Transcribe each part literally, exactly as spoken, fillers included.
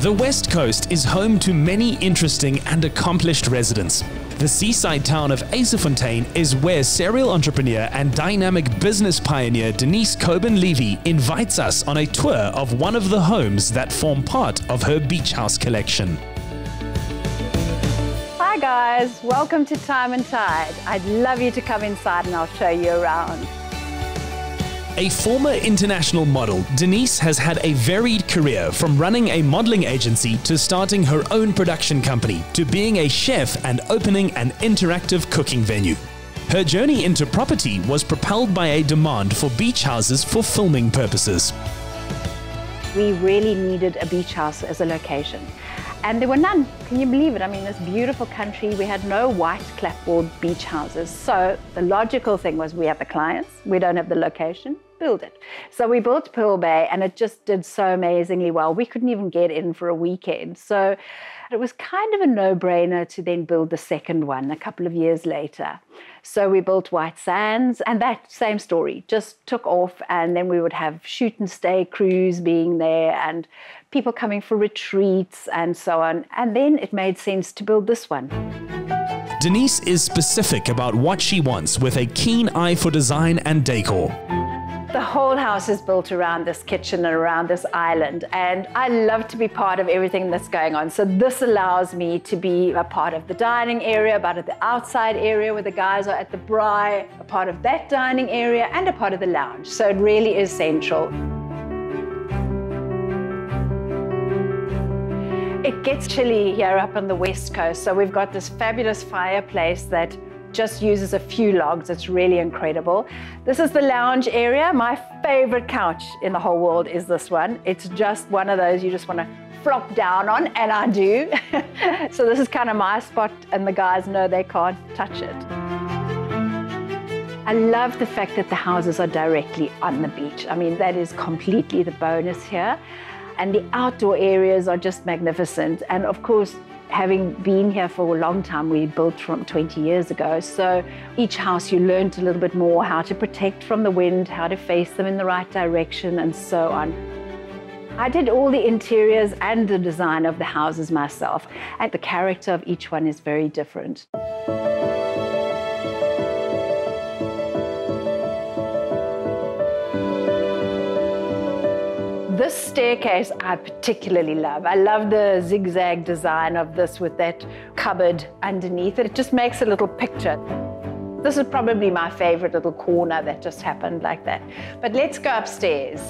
The West Coast is home to many interesting and accomplished residents. The seaside town of Yzerfontein is where serial entrepreneur and dynamic business pioneer Denise Cowburn-Levy invites us on a tour of one of the homes that form part of her beach house collection. Hi guys, welcome to Time and Tide. I'd love you to come inside and I'll show you around. A former international model, Denise has had a varied career, from running a modeling agency to starting her own production company to being a chef and opening an interactive cooking venue. Her journey into property was propelled by a demand for beach houses for filming purposes. We really needed a beach house as a location, and there were none. Can you believe it? I mean, this beautiful country, we had no white clapboard beach houses. So the logical thing was, we have the clients, we don't have the location. Build it. So we built Pearl Bay, and it just did so amazingly well. We couldn't even get in for a weekend. So it was kind of a no-brainer to then build the second one a couple of years later. So we built White Sands, and that same story just took off. And then we would have shoot and stay crews being there and people coming for retreats and so on. And then it made sense to build this one. Denise is specific about what she wants, with a keen eye for design and decor. The whole house is built around this kitchen and around this island, and I love to be part of everything that's going on. So this allows me to be a part of the dining area, a part of the outside area where the guys are at the braai, a part of that dining area, and a part of the lounge. So it really is central. It gets chilly here up on the West Coast, so we've got this fabulous fireplace that just uses a few logs. It's really incredible. This is the lounge area. My favorite couch in the whole world is this one. It's just one of those you just want to flop down on, and I do. So this is kind of my spot, and the guys know they can't touch it. I love the fact that the houses are directly on the beach. I mean, that is completely the bonus here. And the outdoor areas are just magnificent. And of course, having been here for a long time, we built from twenty years ago. So each house you learned a little bit more, how to protect from the wind, how to face them in the right direction, and so on. I did all the interiors and the design of the houses myself, and the character of each one is very different. This staircase I particularly love. I love the zigzag design of this with that cupboard underneath it. It just makes a little picture. This is probably my favorite little corner that just happened like that. But let's go upstairs.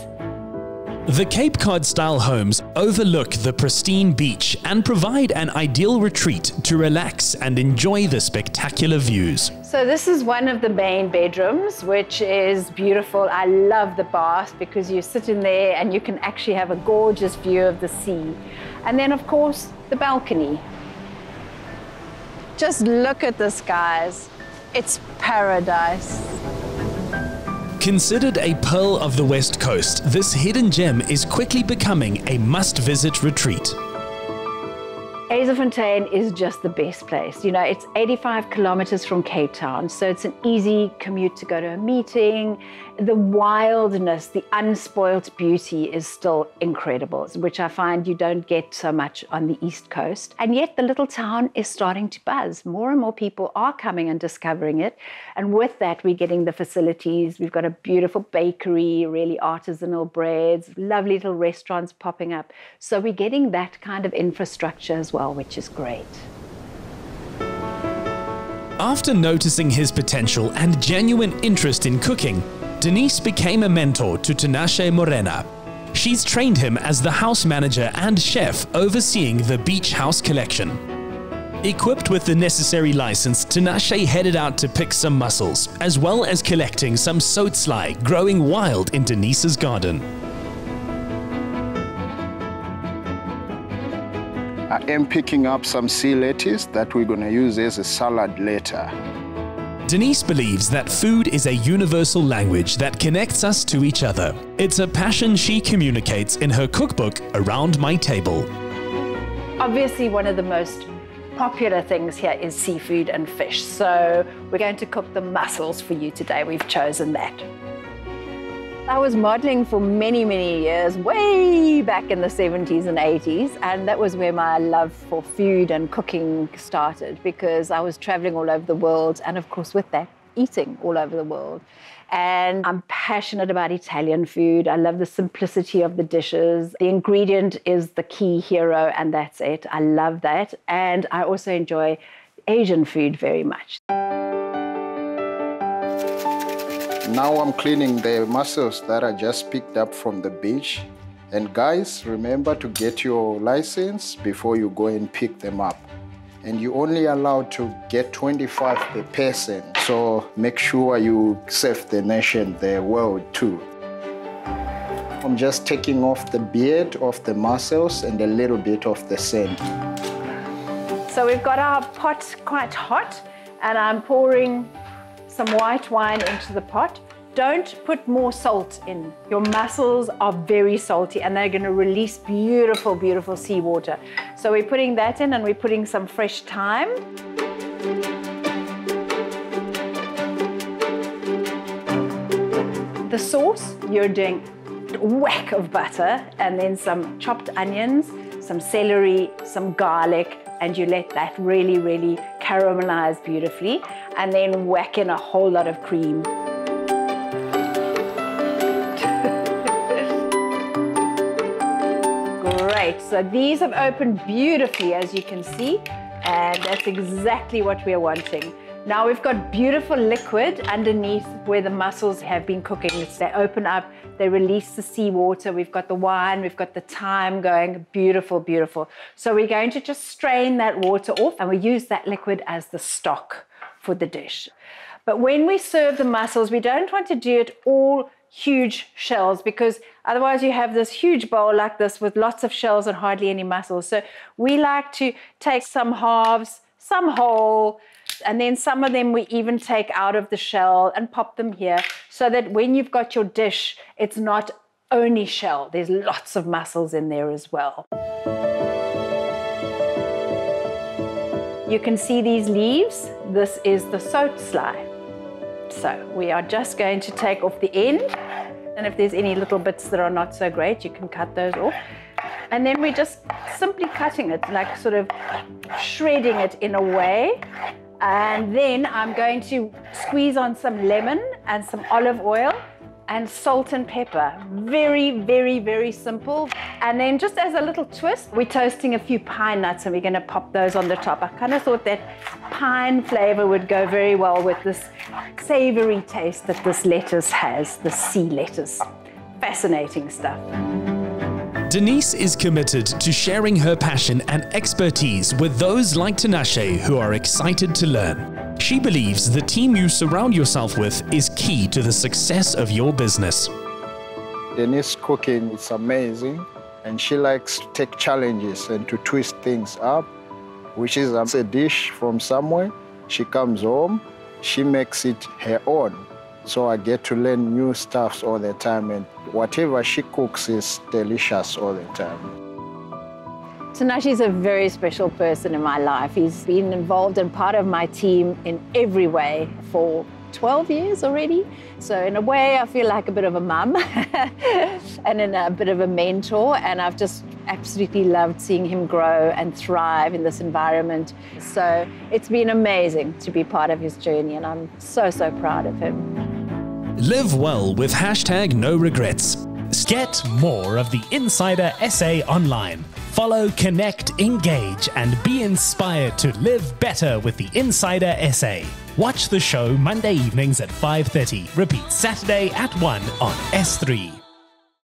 The Cape Cod style homes overlook the pristine beach and provide an ideal retreat to relax and enjoy the spectacular views. So this is one of the main bedrooms, which is beautiful. I love the bath because you sit in there and you can actually have a gorgeous view of the sea. And then of course, the balcony. Just look at this, guys. It's paradise. Considered a pearl of the West Coast, this hidden gem is quickly becoming a must-visit retreat. Yzerfontein is just the best place. You know, it's eighty-five kilometers from Cape Town, so it's an easy commute to go to a meeting. The wildness, the unspoilt beauty is still incredible, which I find you don't get so much on the East Coast. And yet the little town is starting to buzz. More and more people are coming and discovering it. And with that, we're getting the facilities. We've got a beautiful bakery, really artisanal breads, lovely little restaurants popping up. So we're getting that kind of infrastructure as well, which is great. After noticing his potential and genuine interest in cooking, Denise became a mentor to Tinashe Morena. She's trained him as the house manager and chef overseeing the beach house collection. Equipped with the necessary license, Tinashe headed out to pick some mussels, as well as collecting some soetzlai growing wild in Denise's garden. I am picking up some sea lettuce that we're going to use as a salad later. Denise believes that food is a universal language that connects us to each other. It's a passion she communicates in her cookbook, Around My Table. Obviously, one of the most popular things here is seafood and fish. So we're going to cook the mussels for you today. We've chosen that. I was modelling for many, many years, way back in the seventies and eighties, and that was where my love for food and cooking started, because I was travelling all over the world, and of course with that, eating all over the world. And I'm passionate about Italian food. I love the simplicity of the dishes. The ingredient is the key hero, and that's it. I love that. And I also enjoy Asian food very much. Now I'm cleaning the mussels that I just picked up from the beach. And guys, remember to get your license before you go and pick them up. And you're only allowed to get twenty-five per person. So make sure you save the nation, the world too. I'm just taking off the beard of the mussels and a little bit of the sand. So we've got our pot quite hot, and I'm pouring some white wine into the pot. Don't put more salt in. Your mussels are very salty, and they're gonna release beautiful, beautiful seawater. So we're putting that in, and we're putting some fresh thyme. The sauce, you're doing a whack of butter, and then some chopped onions, some celery, some garlic, and you let that really, really caramelize beautifully, and then whack in a whole lot of cream. Great, so these have opened beautifully, as you can see, and that's exactly what we're wanting. Now we've got beautiful liquid underneath where the mussels have been cooking. They open up, they release the seawater. We've got the wine, we've got the thyme going. Beautiful, beautiful. So we're going to just strain that water off, and we use that liquid as the stock for the dish. But when we serve the mussels, we don't want to do it all huge shells, because otherwise you have this huge bowl like this with lots of shells and hardly any mussels. So we like to take some halves, some whole, and then some of them we even take out of the shell and pop them here, so that when you've got your dish, it's not only shell. There's lots of mussels in there as well. You can see these leaves. This is the soetzlai. So we are just going to take off the end, and if there's any little bits that are not so great, you can cut those off. And then we're just simply cutting it, like sort of shredding it in a way. And then I'm going to squeeze on some lemon and some olive oil and salt and pepper. Very, very, very simple. And then just as a little twist, we're toasting a few pine nuts, and we're gonna pop those on the top. I kind of thought that pine flavor would go very well with this savory taste that this lettuce has, the sea lettuce. Fascinating stuff. Denise is committed to sharing her passion and expertise with those like Tinashe who are excited to learn. She believes the team you surround yourself with is key to the success of your business. Denise cooking is amazing, and she likes to take challenges and to twist things up, which is a dish from somewhere. She comes home, she makes it her own. So I get to learn new stuff all the time, and whatever she cooks is delicious all the time. Tinashe's a very special person in my life. He's been involved and part of my team in every way for twelve years already. So in a way, I feel like a bit of a mum and in a bit of a mentor. And I've just absolutely loved seeing him grow and thrive in this environment. So it's been amazing to be part of his journey, and I'm so, so proud of him. Live well with hashtag no regrets. Get more of the Insider S A online. Follow, connect, engage, and be inspired to live better with the Insider S A. Watch the show Monday evenings at five thirty. Repeat Saturday at one on S three.